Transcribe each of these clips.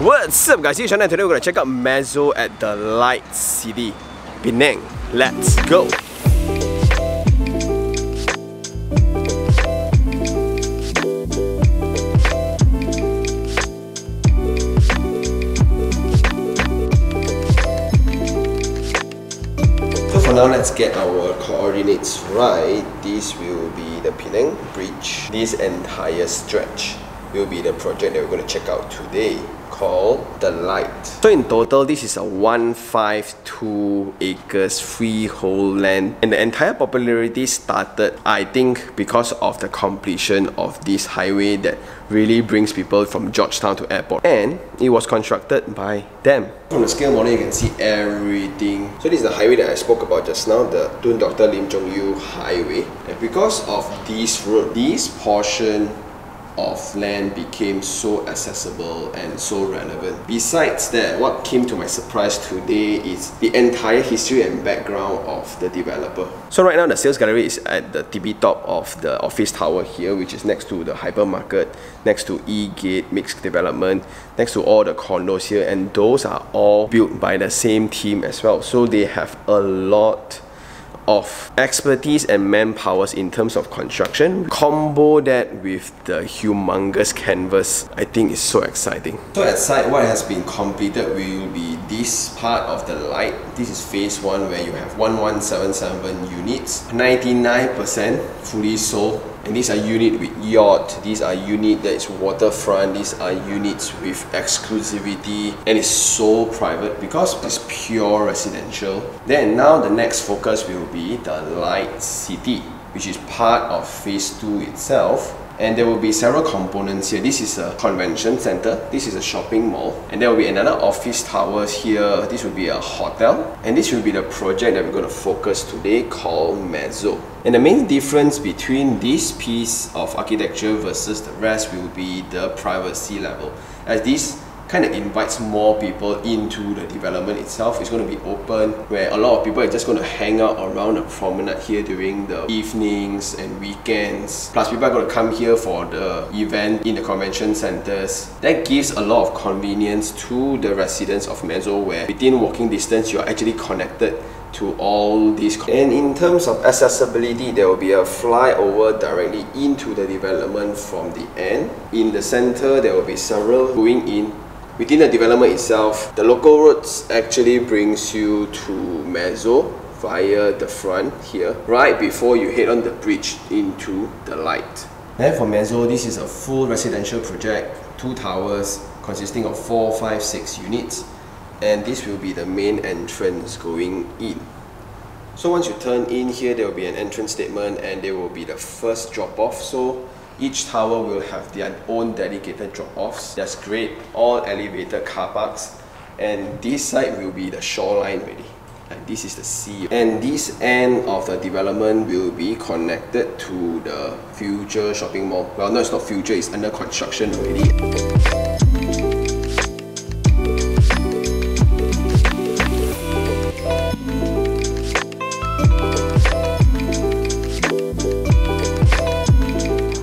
What's up guys, it's Sean Dan. Today we're going to check out Mezzo at the Light City, Penang. Let's go! For now, let's get our coordinates right. This will be the Penang Bridge. This entire stretch will be the project that we're going to check out today, called The Light. So in total, this is a 152 acres freehold land, and the entire popularity started, I think, because of the completion of this highway that really brings people from Georgetown to airport, and it was constructed by them. From the scale model, you can see everything. So this is the highway that I spoke about just now, the Tun Dr Lim Chong Yu highway, and because of this road, this portion of land became so accessible and so relevant. Besides that, what came to my surprise today is the entire history and background of the developer. So right now the sales gallery is at the tippy top of the office tower here, which is next to the hypermarket, next to E-Gate, mixed development, next to all the condos here, and those are all built by the same team as well. So they have a lot of expertise and manpowers in terms of construction. Combo that with the humongous canvas, I think is so exciting. So at site, what has been completed will be this part of the light. This is phase 1 where you have 1177 units, 99% fully sold. And these are unit with yacht, these are unit that is waterfront, these are units with exclusivity, and it's so private because it's pure residential. Then now the next focus will be the Light City, which is part of phase 2 itself. And there will be several components here. This is a convention center, this is a shopping mall, and there will be another office towers here, this will be a hotel, and this will be the project that we're going to focus today, called Mezzo. And the main difference between this piece of architecture versus the rest will be the privacy level, as this kind of invites more people into the development itself. It's going to be open, where a lot of people are just going to hang out around the promenade here during the evenings and weekends. Plus people are going to come here for the event in the convention centers. That gives a lot of convenience to the residents of Mezzo, where within walking distance you're actually connected to all these. And in terms of accessibility, there will be a flyover directly into the development from the end. In the center, there will be several going in. Within the development itself, the local roads actually brings you to Mezzo via the front here, right before you head on the bridge into the light. Then for Mezzo, this is a full residential project, 2 towers consisting of 4, 5, 6 units, and this will be the main entrance going in. So once you turn in here, there will be an entrance statement, and there will be the first drop-off. So each tower will have their own dedicated drop-offs. That's great. All elevated car parks. And this side will be the shoreline really. Like this is the sea. And this end of the development will be connected to the future shopping mall. Well, no, it's not future. It's under construction already.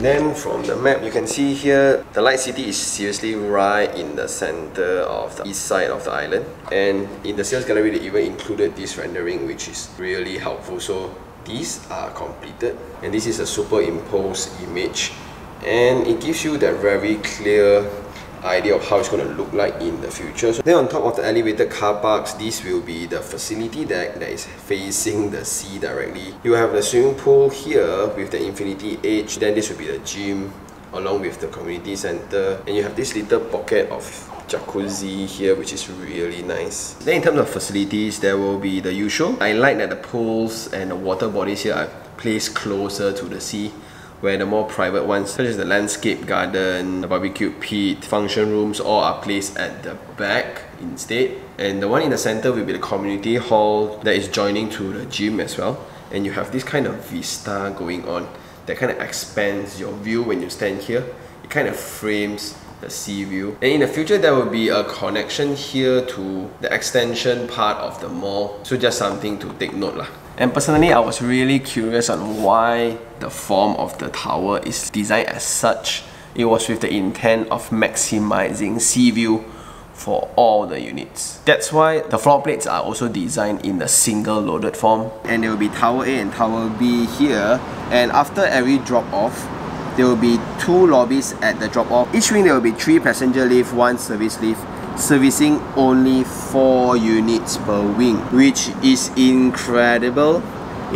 Then from the map, you can see here, the Light City is seriously right in the center of the east side of the island. And in the sales gallery, they even included this rendering, which is really helpful. So these are completed. And this is a superimposed image. And it gives you that very clear idea of how it's going to look like in the future. So then on top of the elevated car parks, this will be the facility deck that is facing the sea directly. You have the swimming pool here with the infinity edge. Then this will be the gym along with the community center, and you have this little pocket of jacuzzi here, which is really nice. Then in terms of facilities, there will be the usual. I like that the pools and the water bodies here are placed closer to the sea, where the more private ones, such as the landscape garden, the barbecue pit, function rooms, all are placed at the back instead. And the one in the center will be the community hall that is joining to the gym as well. And you have this kind of vista going on that kind of expands your view when you stand here. It kind of frames the sea view. And in the future, there will be a connection here to the extension part of the mall. So just something to take note lah. And personally, I was really curious on why the form of the tower is designed as such. It was with the intent of maximizing sea view for all the units. That's why the floor plates are also designed in the single loaded form. And there will be Tower A and Tower B here, and after every drop off, there will be two lobbies at the drop off. Each wing there will be 3 passenger lift, 1 service lift, servicing only 4 units per wing, which is incredible.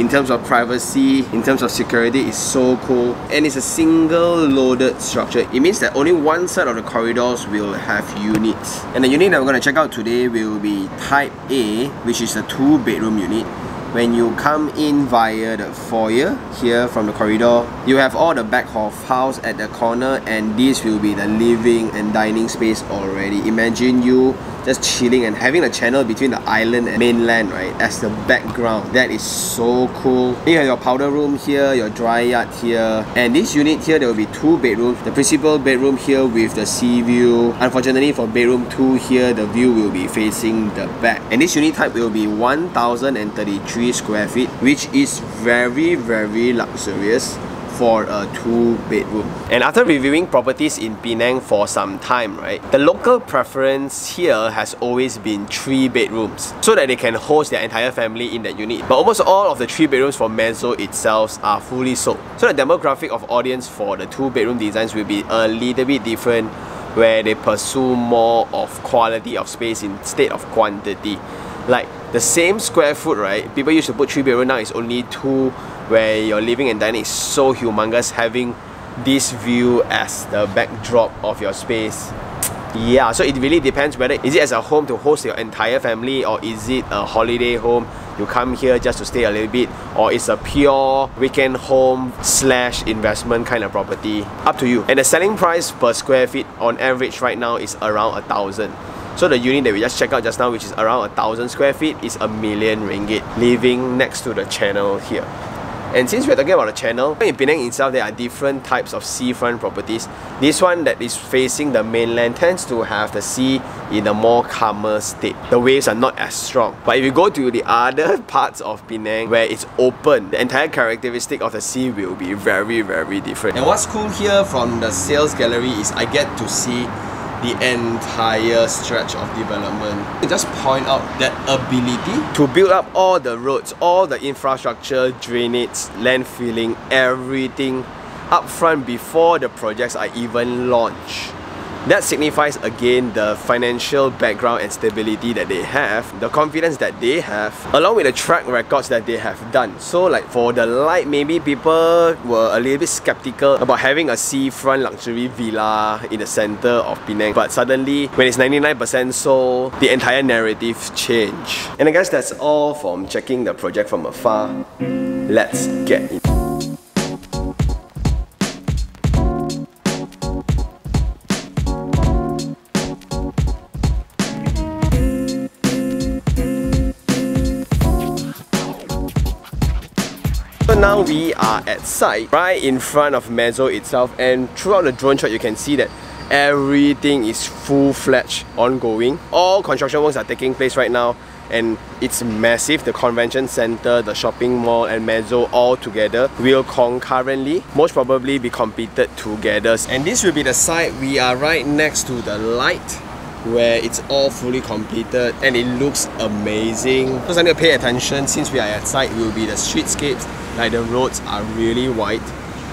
In terms of privacy, in terms of security, it's so cool. And it's a single loaded structure. It means that only one side of the corridors will have units. And the unit that we're going to check out today will be Type A, which is a 2-bedroom unit. When you come in via the foyer, here from the corridor, you have all the back of house at the corner, and this will be the living and dining space already. Imagine you just chilling and having a channel between the island and mainland, right, as the background. That is so cool. You have your powder room here, your dry yard here, and this unit here, there will be 2 bedrooms. The principal bedroom here with the sea view. Unfortunately for bedroom 2 here, the view will be facing the back. And this unit type will be 1,033 square feet, which is very, very luxurious for a 2-bedroom. And after reviewing properties in Penang for some time, right, the local preference here has always been 3 bedrooms so that they can host their entire family in that unit. But almost all of the 3 bedrooms for Mezzo itself are fully sold. So the demographic of audience for the 2-bedroom designs will be a little bit different, where they pursue more of quality of space instead of quantity. Like the same square foot, right, people used to put 3 bedroom, now it's only 2, where your living and dining is so humongous, having this view as the backdrop of your space. Yeah, so it really depends whether is it as a home to host your entire family, or is it a holiday home, you come here just to stay a little bit, or it's a pure weekend home / investment kind of property. Up to you. And the selling price per square feet on average right now is around 1,000. So the unit that we just checked out just now, which is around 1,000 square feet, is 1,000,000 ringgit, living next to the channel here. And since we're talking about the channel, in Penang itself, there are different types of seafront properties. This one that is facing the mainland tends to have the sea in a more calmer state. The waves are not as strong. But if you go to the other parts of Penang where it's open, the entire characteristic of the sea will be very, very different. And what's cool here from the sales gallery is I get to see the entire stretch of development. Just point out that ability to build up all the roads, all the infrastructure, drainage, landfilling, everything up front before the projects are even launched. That signifies again the financial background and stability that they have, the confidence that they have, along with the track records that they have done. So like for the Light, maybe people were a little bit skeptical about having a seafront luxury villa in the center of Penang, but suddenly when it's 99% sold, the entire narrative changed. And I guess that's all from checking the project from afar. Let's get in. Now we are at site, right in front of Mezzo itself, and throughout the drone shot you can see that everything is full-fledged ongoing. All construction works are taking place right now, and it's massive. The convention center, the shopping mall, and Mezzo all together will concurrently most probably be completed together. And this will be the site we are right next to the Light, where it's all fully completed and it looks amazing. Just need to pay attention since we are at site will be the streetscapes. Like the roads are really wide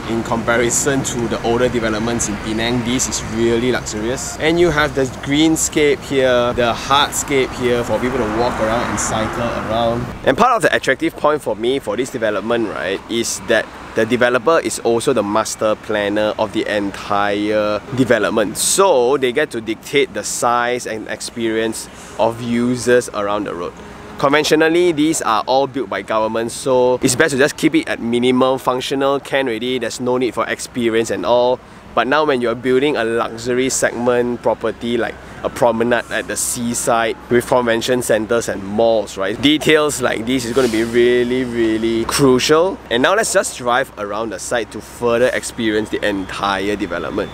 in comparison to the older developments in Penang. This is really luxurious. And you have the greenscape here, the hardscape here for people to walk around and cycle around. And part of the attractive point for me for this development, right, is that the developer is also the master planner of the entire development. So they get to dictate the size and experience of users around the road. Conventionally, these are all built by government, so it's best to just keep it at minimum functional, can already, there's no need for experience and all. But now when you're building a luxury segment property like a promenade at the seaside with convention centers and malls, right, details like this is going to be really, really crucial. And now let's just drive around the site to further experience the entire development.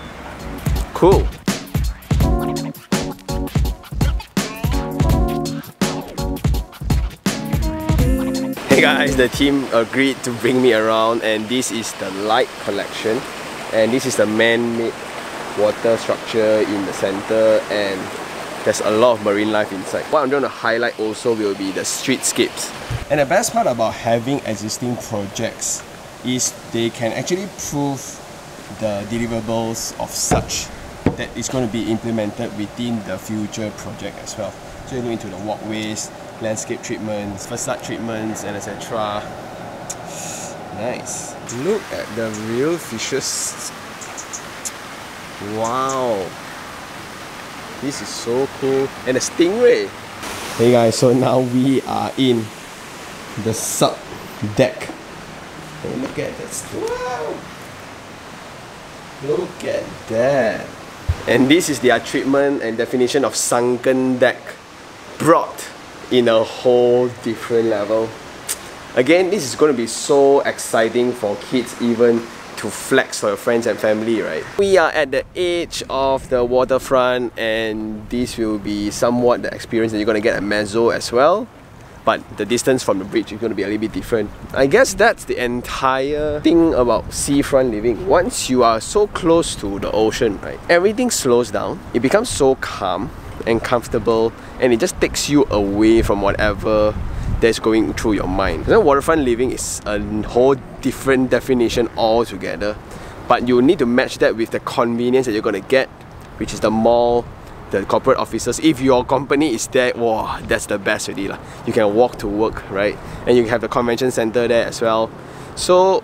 Cool. Hey guys, the team agreed to bring me around, and this is the Light collection, and this is the man-made water structure in the center, and There's a lot of marine life inside. What I'm going to highlight also will be the streetscapes. And the best part about having existing projects is they can actually prove the deliverables of such that is going to be implemented within the future project as well. So you look into the walkways, landscape treatments, facade treatments, and etc. Nice. Look at the real fishes. Wow. This is so cool. And a stingray. Hey guys, so now we are in the sub deck. Oh, look at this. Wow. Look at that. And this is their treatment and definition of sunken deck, brought in a whole different level. Again, this is going to be so exciting for kids, even to flex for your friends and family, right? We are at the edge of the waterfront, and this will be somewhat the experience that you're going to get at Mezzo as well. But the distance from the bridge is going to be a little bit different. I guess that's the entire thing about seafront living. Once you are so close to the ocean, right, everything slows down. It becomes so calm and comfortable, and it just takes you away from whatever that's going through your mind. You know, waterfront living is a whole different definition altogether, but you need to match that with the convenience that you're going to get, which is the mall, the corporate offices. If your company is there, wow, that's the best already lah. You can walk to work, right? And you have the convention center there as well. So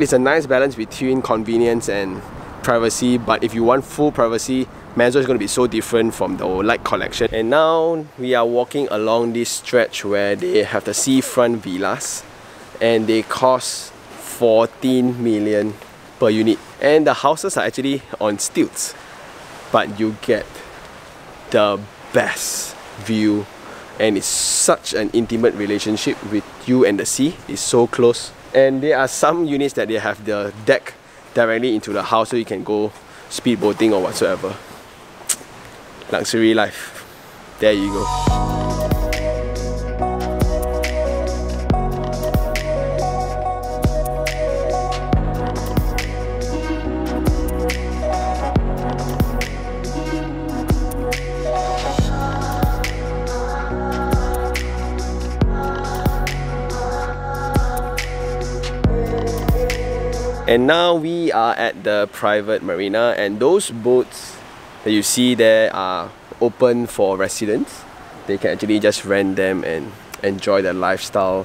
it's a nice balance between convenience and privacy, but if you want full privacy, Mezzo is going to be so different from the Light collection. And now we are walking along this stretch where they have the seafront villas, and they cost 14 million per unit. And the houses are actually on stilts, but you get the best view, and it's such an intimate relationship with you and the sea. It's so close. And there are some units that they have the deck directly into the house, so you can go speed boating or whatsoever. Luxury life. There you go. And now we are at the private marina, and those boats that you see there are open for residents. They can actually just rent them and enjoy the lifestyle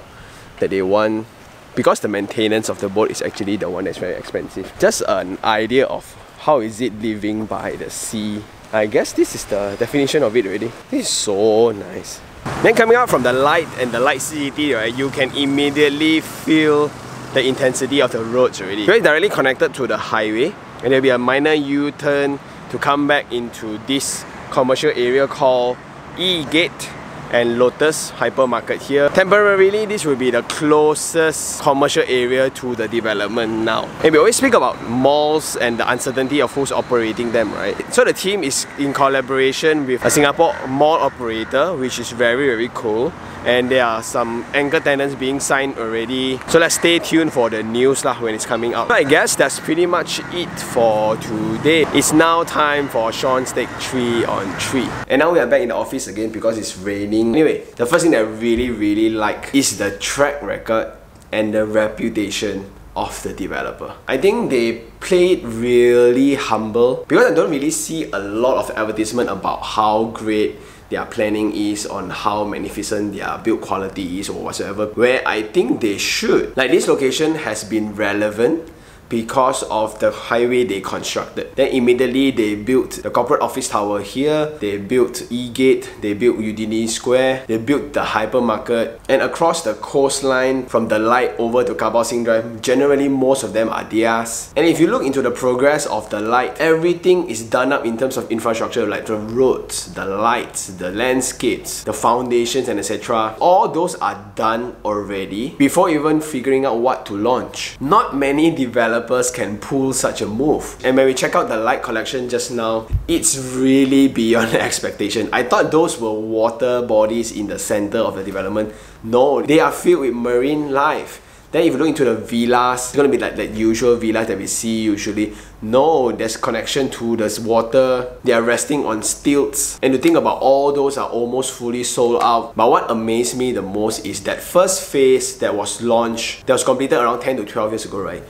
that they want, because the maintenance of the boat is actually the one that's very expensive. Just an idea of how is it living by the sea. I guess this is the definition of it already. This is so nice. Then coming out from the Light and the Light City, right, you can immediately feel the intensity of the roads already. You're directly connected to the highway, and there'll be a minor U-turn to come back into this commercial area called E-Gate and Lotus Hypermarket here. Temporarily, this will be the closest commercial area to the development now. And we always speak about malls and the uncertainty of who's operating them, right? So the team is in collaboration with a Singapore mall operator, which is very, very cool. And there are some anchor tenants being signed already. So let's stay tuned for the news lah when it's coming out. But I guess that's pretty much it for today. It's now time for Sean's Take 3 on 3. And now we are back in the office again because it's raining. Anyway, the first thing that I really, really like is the track record and the reputation of the developer. I think they played really humble, because I don't really see a lot of advertisement about how great their planning is, on how magnificent their build quality is or whatsoever, where I think they should. Like, this location has been relevant because of the highway they constructed. Then immediately they built the corporate office tower here, they built E-Gate, they built Udini Square, they built the hypermarket. And across the coastline from the Light over to Kabal Singh Drive, generally most of them are theirs. And if you look into the progress of the Light, everything is done up in terms of infrastructure, like the roads, the lights, the landscapes, the foundations, and etc. All those are done already before even figuring out what to launch. Not many developers can pull such a move. And when we check out the Light collection just now, it's really beyond expectation. I thought those were water bodies in the center of the development. No, they are filled with marine life. Then if you look into the villas, it's going to be like the usual villas that we see usually. No, there's connection to this water. They are resting on stilts. And to think about all those are almost fully sold out. But what amazed me the most is that first phase that was launched, that was completed around 10 to 12 years ago, right?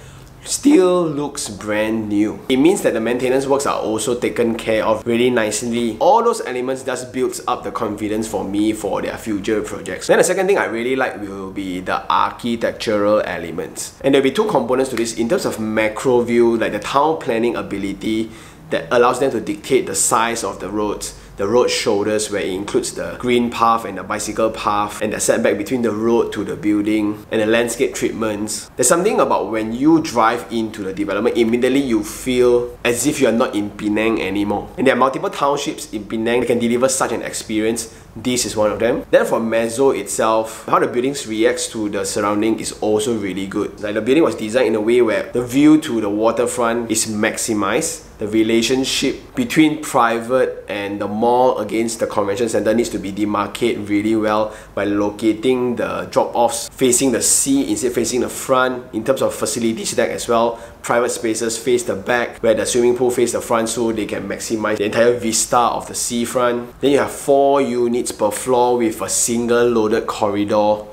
Still looks brand new. It means that the maintenance works are also taken care of really nicely. All those elements just builds up the confidence for me for their future projects. Then the second thing I really like will be the architectural elements. And there'll be two components to this in terms of macro view, like the town planning ability that allows them to dictate the size of the roads, the road shoulders where it includes the green path and the bicycle path and the setback between the road to the building and the landscape treatments. There's something about when you drive into the development, immediately you feel as if you're not in Penang anymore. And there are multiple townships in Penang that can deliver such an experience. This is one of them. Then for Mezzo itself, how the buildings reacts to the surrounding is also really good. Like the building was designed in a way where the view to the waterfront is maximized. The relationship between private and the mall against the convention center needs to be demarcated really well by locating the drop-offs facing the sea instead facing the front. In terms of facilities deck as well, private spaces face the back where the swimming pool face the front so they can maximize the entire vista of the seafront. Then you have 4 units per floor with a single loaded corridor.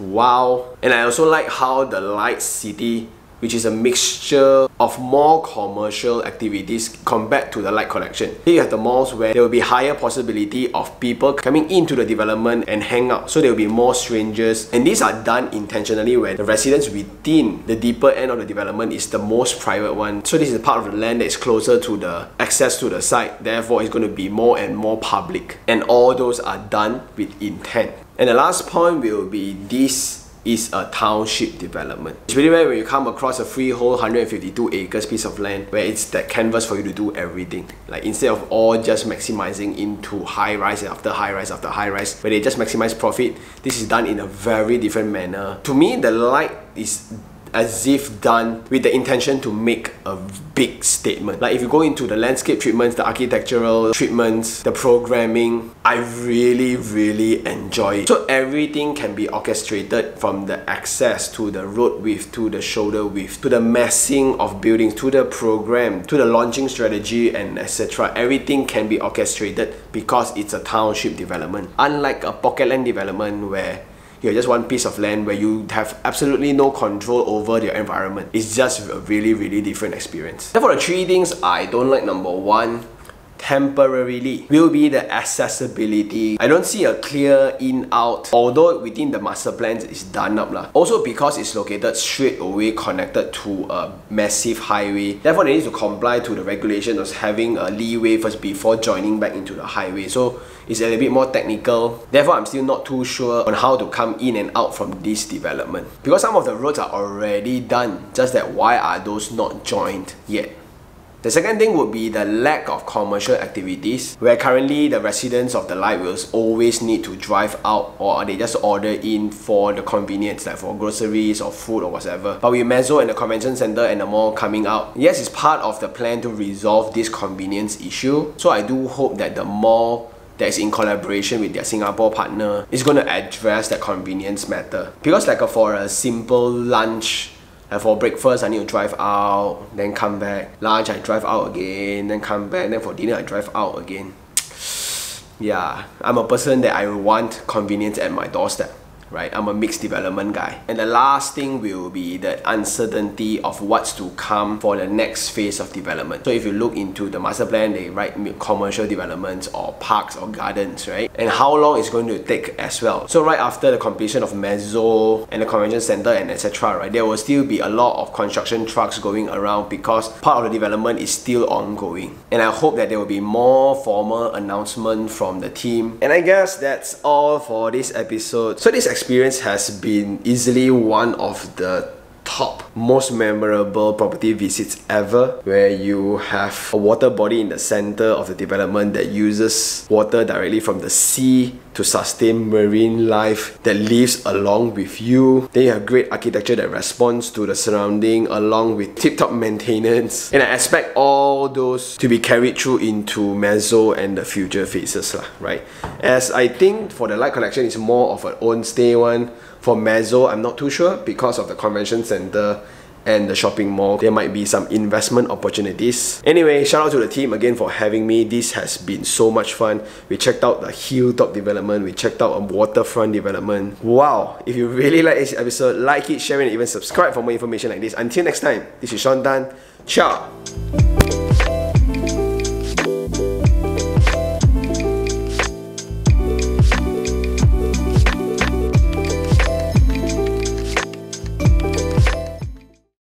Wow! And I also like how the Light City, which is a mixture of more commercial activities compared to the light collection. Here you have the malls where there will be higher possibility of people coming into the development and hang out. So there will be more strangers. And these are done intentionally where the residents within the deeper end of the development is the most private one. So this is the part of the land that is closer to the access to the site. Therefore, it's going to be more and more public. And all those are done with intent. And the last point will be this is a township development. It's really rare when you come across a freehold 152 acres piece of land where it's that canvas for you to do everything. Like instead of all just maximizing into high rise after high rise after high rise where they just maximize profit, this is done in a very different manner. To me, the Light is as if done with the intention to make a big statement. Like if you go into the landscape treatments, the architectural treatments, the programming, I really enjoy it. So everything can be orchestrated from the access to the road width, to the shoulder width, to the massing of buildings, to the program, to the launching strategy and etc. Everything can be orchestrated because it's a township development. Unlike a pocket land development where you're just one piece of land where you have absolutely no control over your environment. It's just a really different experience. Therefore, the 3 things I don't like. Number 1, temporarily, will be the accessibility. I don't see a clear in-out, although within the master plans it's done up lah. Also because it's located straight away connected to a massive highway, therefore they need to comply to the regulation of having a leeway first before joining back into the highway. So it's a little bit more technical. Therefore, I'm still not too sure on how to come in and out from this development because some of the roads are already done. Just that why are those not joined yet? The second thing would be the lack of commercial activities where currently the residents of the Light will always need to drive out or they just order in for the convenience, like for groceries or food or whatever. But with Mezzo and the convention center and the mall coming out, yes, it's part of the plan to resolve this convenience issue. So I do hope that the mall that is in collaboration with their Singapore partner is going to address that convenience matter. Because like for a simple lunch, and for breakfast, I need to drive out, then come back. Lunch, I drive out again, then come back. Then for dinner, I drive out again. Yeah, I'm a person that I want convenience at my doorstep, right? I'm a mixed development guy. And the last thing will be the uncertainty of what's to come for the next phase of development. So if you look into the master plan, they write commercial developments or parks or gardens, right? And how long it's going to take as well. So right after the completion of Mezzo and the convention center and etc, right, there will still be a lot of construction trucks going around because part of the development is still ongoing. And I hope that there will be more formal announcement from the team. And I guess that's all for this episode. So this experience has been easily one of the top most memorable property visits ever, where you have a water body in the center of the development that uses water directly from the sea to sustain marine life that lives along with you. Then you have great architecture that responds to the surrounding along with tip-top maintenance. And I expect all those to be carried through into Mezzo and the future phases lah, right? As I think for the Light Collection, it's more of an own stay one. For Mezzo, I'm not too sure, because of the convention center and the shopping mall, there might be some investment opportunities. Anyway, shout out to the team again for having me. This has been so much fun. We checked out the hilltop development, we checked out a waterfront development. Wow, if you really like this episode, like it, share it, and even subscribe for more information like this. Until next time, this is Sean Dan. Ciao!